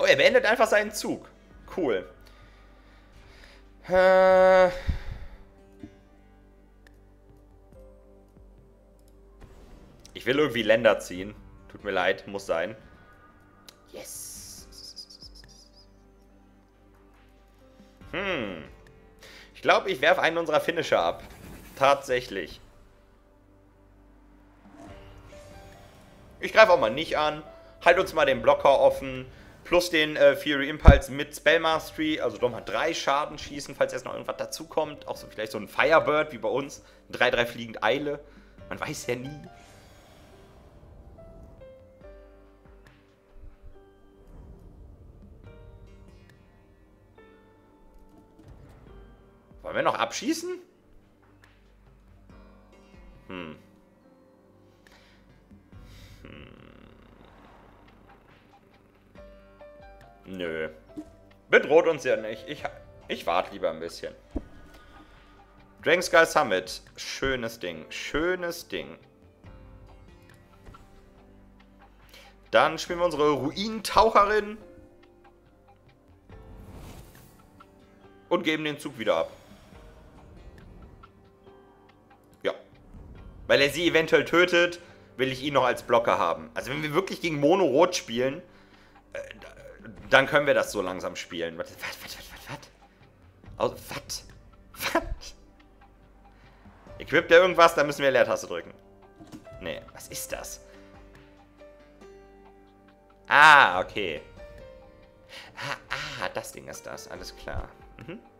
Oh, er beendet einfach seinen Zug. Cool. Ich will irgendwie Länder ziehen. Tut mir leid, muss sein. Yes. Ich glaube, ich werfe einen unserer Finisher ab. Tatsächlich. Ich greife auch mal nicht an. Halt uns mal den Blocker offen. plus den Fury Impulse mit Spell Mastery. Also Dom hat 3 Schaden schießen, falls jetzt noch irgendwas dazukommt. Auch so vielleicht so ein Firebird wie bei uns. 3-3 fliegend Eile. Man weiß ja nie. Wollen wir noch abschießen? Nö. Bedroht uns ja nicht. Ich warte lieber ein bisschen. Dragon Sky Summit. Schönes Ding. Schönes Ding. Dann spielen wir unsere Ruinentaucherin. Und geben den Zug wieder ab. Ja. Weil er sie eventuell tötet, will ich ihn noch als Blocker haben. Also wenn wir wirklich gegen Mono Rot spielen... Dann können wir das so langsam spielen. Was? Equipt er irgendwas, dann müssen wir Leertaste drücken. Nee, was ist das? Ah, okay. Das Ding ist das. Alles klar.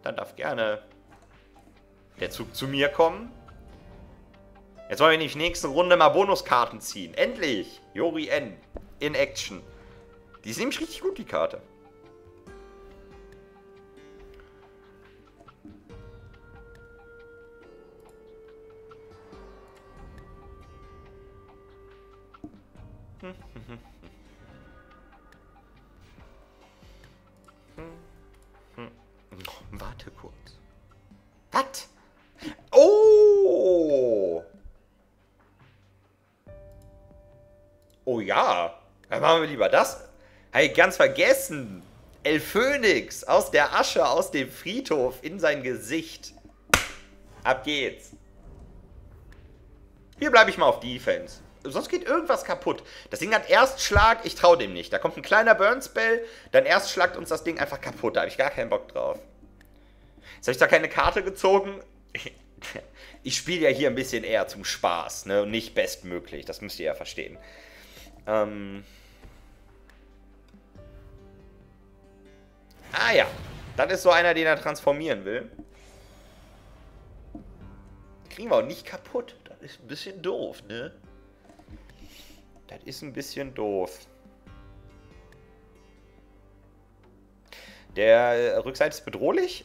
Dann darf gerne der Zug zu mir kommen. Jetzt wollen wir nämlich nächste Runde mal Bonuskarten ziehen. Endlich! Jori En. In Action. Die ist nämlich richtig gut, die Karte. Warte kurz. Was? Oh! Oh ja. Dann machen wir lieber das. Hey, ganz vergessen. El Phoenix aus der Asche, aus dem Friedhof, in sein Gesicht. Ab geht's. Hier bleibe ich mal auf Defense. Sonst geht irgendwas kaputt. Das Ding hat Erstschlag, ich traue dem nicht. Da kommt ein kleiner Burn-Spell, dann erstschlagt uns das Ding einfach kaputt. Da habe ich gar keinen Bock drauf. Jetzt habe ich da keine Karte gezogen. Ich spiele ja hier ein bisschen eher zum Spaß, ne? Und nicht bestmöglich, das müsst ihr ja verstehen. Ah ja, das ist so einer, den er transformieren will. Kriegen wir auch nicht kaputt. Das ist ein bisschen doof, ne? Das ist ein bisschen doof. Der Rückseite ist bedrohlich.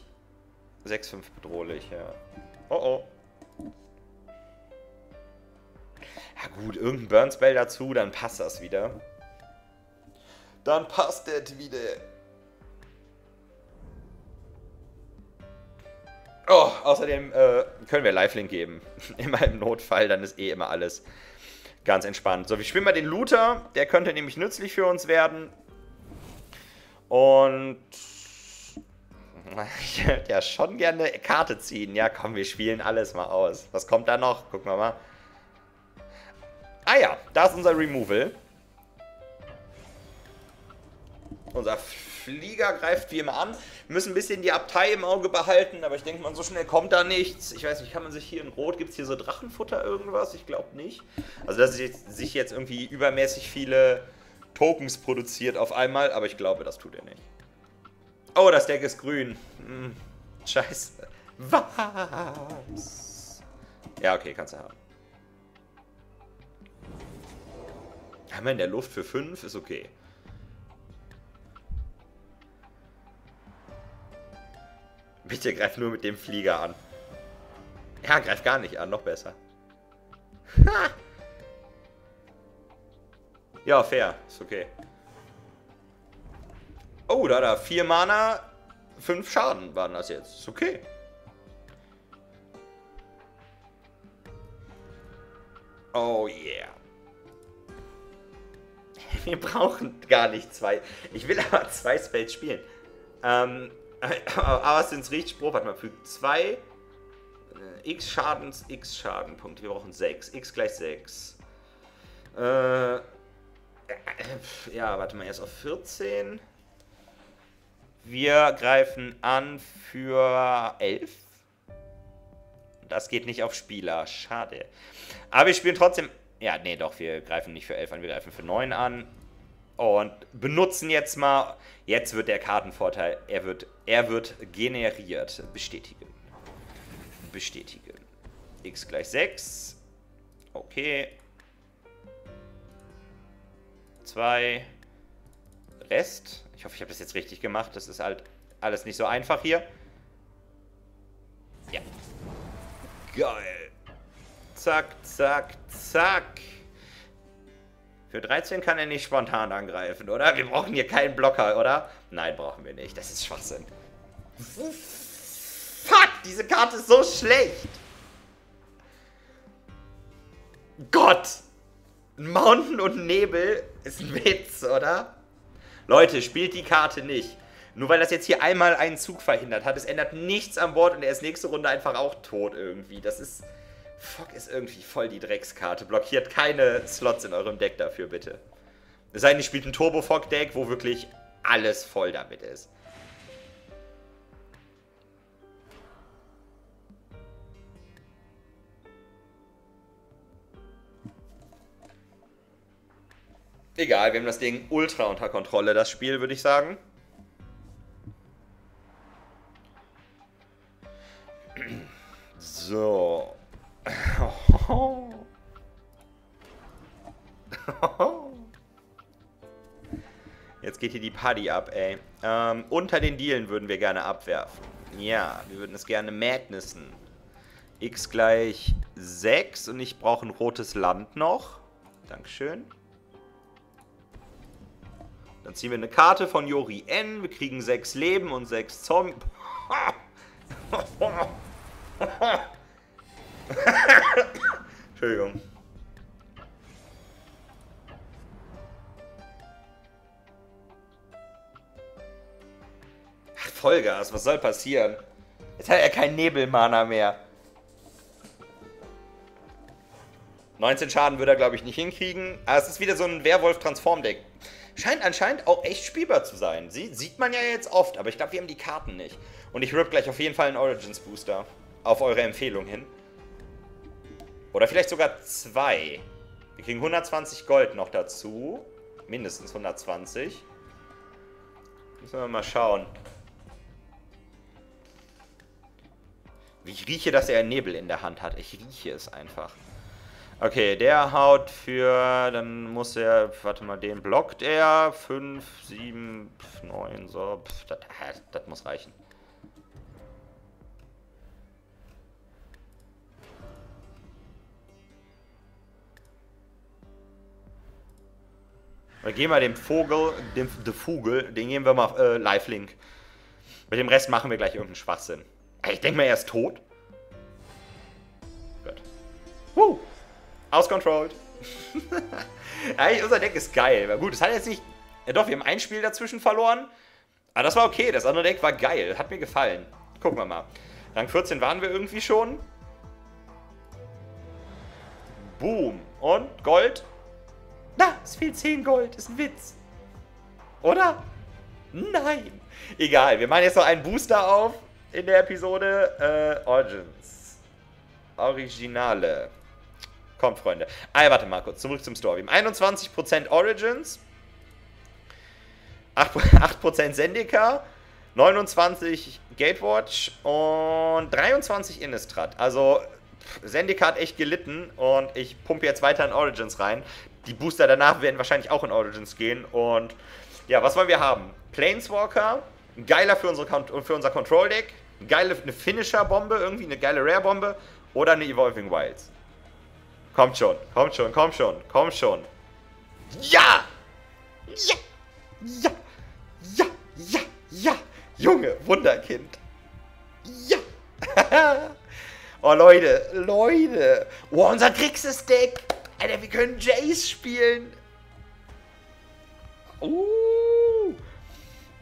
6-5 bedrohlich, ja. Oh oh. Ja gut, irgendein Burn-Spell dazu, dann passt das wieder. Dann passt das wieder. Oh, außerdem können wir Lifelink geben. Immer im Notfall, dann ist eh immer alles ganz entspannt. So, wir spielen mal den Looter. Der könnte nämlich nützlich für uns werden. Und... ich würde ja schon gerne eine Karte ziehen. Ja, komm, wir spielen alles mal aus. Was kommt da noch? Gucken wir mal. Ah ja, da ist unser Removal. Unser Flieger greift wie immer an. Müssen ein bisschen die Abtei im Auge behalten, aber ich denke mal, so schnell kommt da nichts. Ich weiß nicht, kann man sich hier in Rot, gibt es hier so Drachenfutter irgendwas? Ich glaube nicht. Also, dass sich jetzt irgendwie übermäßig viele Tokens produziert auf einmal, aber ich glaube, das tut er nicht. Oh, das Deck ist grün. Scheiße. Was? Ja, okay, kannst du haben. Haben wir in der Luft für 5? Ist okay. Bitte greif nur mit dem Flieger an. Ja, greif gar nicht an, noch besser. Ha! Ja, fair, ist okay. Oh, da, 4 Mana, 5 Schaden waren das jetzt, ist okay. Oh yeah. Wir brauchen gar nicht 2. Ich will aber 2 Spells spielen. Abbasins Richtspruch, warte mal, fügt 2 x Schadens, x Schadenpunkte. Wir brauchen 6. x gleich 6. Ja, warte mal, erst auf 14. Wir greifen an für 11. Das geht nicht auf Spieler, schade. Aber wir spielen trotzdem... Ja, nee, doch, wir greifen nicht für 11 an, wir greifen für 9 an. Und benutzen jetzt mal. Jetzt wird der Kartenvorteil. Er wird generiert. Bestätigen. Bestätigen. X gleich 6. Okay. 2. Rest. Ich hoffe, ich habe das jetzt richtig gemacht. Das ist halt alles nicht so einfach hier. Ja. Geil. Zack, zack, zack. Für 13 kann er nicht spontan angreifen, oder? Wir brauchen hier keinen Blocker, oder? Nein, brauchen wir nicht. Das ist Schwachsinn. Fuck, diese Karte ist so schlecht. Gott. Mountain und Nebel ist ein Witz, oder? Leute, spielt die Karte nicht. Nur weil das jetzt hier einmal einen Zug verhindert hat. Es ändert nichts an Bord und er ist nächste Runde einfach auch tot irgendwie. Das ist... Fuck, ist irgendwie voll die Dreckskarte. Blockiert keine Slots in eurem Deck dafür, bitte. Es sei denn, ihr spielt ein Turbo-Fog-Deck, wo wirklich alles voll damit ist. Egal, wir haben das Ding ultra unter Kontrolle, das Spiel, würde ich sagen. So. Jetzt geht hier die Party ab, ey. Unter den Dielen würden wir gerne abwerfen. Ja, wir würden es gerne madnessen. X gleich 6 und ich brauche ein rotes Land noch. Dankeschön. Dann ziehen wir eine Karte von Jori En. Wir kriegen 6 Leben und 6 Zombie. Entschuldigung. Ach, Vollgas, was soll passieren? Jetzt hat er keinen Nebelmana mehr. 19 Schaden würde er, glaube ich, nicht hinkriegen. Aber es ist wieder so ein Werwolf-Transform-Deck. Scheint anscheinend auch echt spielbar zu sein. Sieht man ja jetzt oft, aber ich glaube, wir haben die Karten nicht. Und ich rippe gleich auf jeden Fall einen Origins-Booster. Auf eure Empfehlung hin. Oder vielleicht sogar 2. Wir kriegen 120 Gold noch dazu. Mindestens 120. Müssen wir mal schauen. Ich rieche, dass er einen Nebel in der Hand hat. Ich rieche es einfach. Okay, der haut für... Dann muss er... Warte mal, den blockt er. 5, 7, 9, so. Das muss reichen. Dann gehen wir dem Vogel, den geben wir mal auf Lifelink. Mit dem Rest machen wir gleich irgendeinen Schwachsinn. Ich denke mal, er ist tot. Gut. Woo! Auscontrolled. Eigentlich, unser Deck ist geil. Aber gut, es hat jetzt nicht... Ja doch, wir haben ein Spiel dazwischen verloren. Aber das war okay, das andere Deck war geil. Hat mir gefallen. Gucken wir mal. Rang 14 waren wir irgendwie schon. Boom. Und Gold... Na, es fehlt 10 Gold. Ist ein Witz. Oder? Nein. Egal, wir machen jetzt noch einen Booster auf in der Episode. Origins. Originale. Kommt, Freunde. Warte mal kurz. Zurück zum Store. Wir haben 21% Origins. 8% Sendika. 29% Gatewatch. Und 23% Innistrad. Also, Sendika hat echt gelitten. Und ich pumpe jetzt weiter in Origins rein. Die Booster danach werden wahrscheinlich auch in Origins gehen. Und ja, was wollen wir haben? Planeswalker, ein geiler für unser Control-Deck, eine Finisher-Bombe, irgendwie eine geile Rare-Bombe oder eine Evolving Wilds. Kommt schon, kommt schon, kommt schon, kommt schon. Ja! Ja! Ja! Ja! Ja! Ja! Junge, Wunderkind. Ja! Oh, Leute, Leute. Oh, unser Grixis-Deck. Alter, wir können Jace spielen.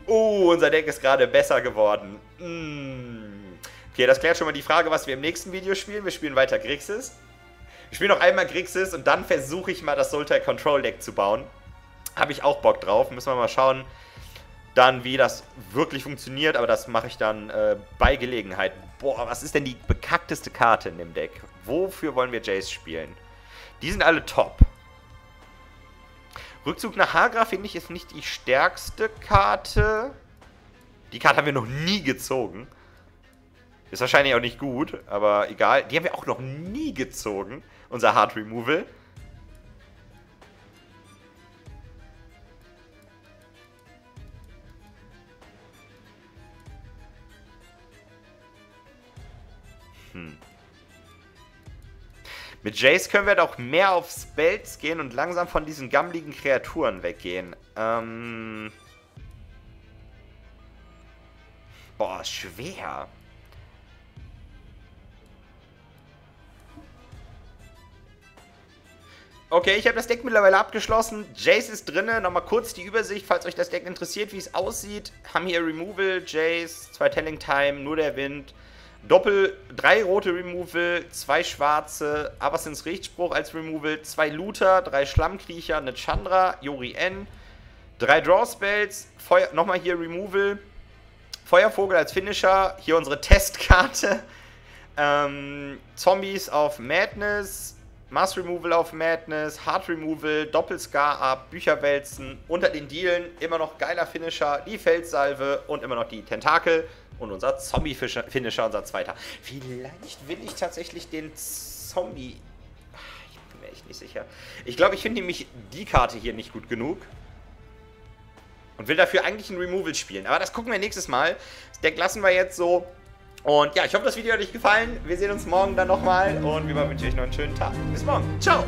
Unser Deck ist gerade besser geworden. Okay, das klärt schon mal die Frage, was wir im nächsten Video spielen. Wir spielen weiter Grixis. Ich spiele noch einmal Grixis und dann versuche ich mal das Sultai Control Deck zu bauen. Habe ich auch Bock drauf. Müssen wir mal schauen, dann wie das wirklich funktioniert. Aber das mache ich dann bei Gelegenheit. Boah, was ist denn die bekackteste Karte in dem Deck? Wofür wollen wir Jace spielen? Die sind alle top. Rückzug nach Hagra, finde ich, ist nicht die stärkste Karte. Die Karte haben wir noch nie gezogen. Ist wahrscheinlich auch nicht gut, aber egal. Die haben wir auch noch nie gezogen, unser Hard Removal. Mit Jace können wir doch mehr auf Spells gehen und langsam von diesen gammeligen Kreaturen weggehen. Boah, schwer. Okay, ich habe das Deck mittlerweile abgeschlossen. Jace ist drinne. Nochmal kurz die Übersicht, falls euch das Deck interessiert, wie es aussieht. Haben hier Removal, Jace, 2 Telling Time, Nur der Wind. Doppel, 3 rote Removal, 2 schwarze, Abbasins Richtspruch als Removal, 2 Looter, 3 Schlammkriecher, eine Chandra, Jori En, 3 Draw Spells, nochmal hier Removal, Feuervogel als Finisher, hier unsere Testkarte, Zombies auf Madness, Mass Removal auf Madness, Hard Removal, Doppelscar ab, Bücherwälzen, unter den Dielen immer noch geiler Finisher, die Feldsalve und immer noch die Tentakel. Und unser Zombie-Finisher, unser zweiter. Vielleicht will ich tatsächlich den Zombie... Ich bin mir echt nicht sicher. Ich glaube, ich finde nämlich die Karte hier nicht gut genug. Und will dafür eigentlich ein Removal spielen. Aber das gucken wir nächstes Mal. Das Deck lassen wir jetzt so. Und ja, ich hoffe, das Video hat euch gefallen. Wir sehen uns morgen dann nochmal. Und wie immer wünsche ich euch noch einen schönen Tag. Bis morgen. Ciao.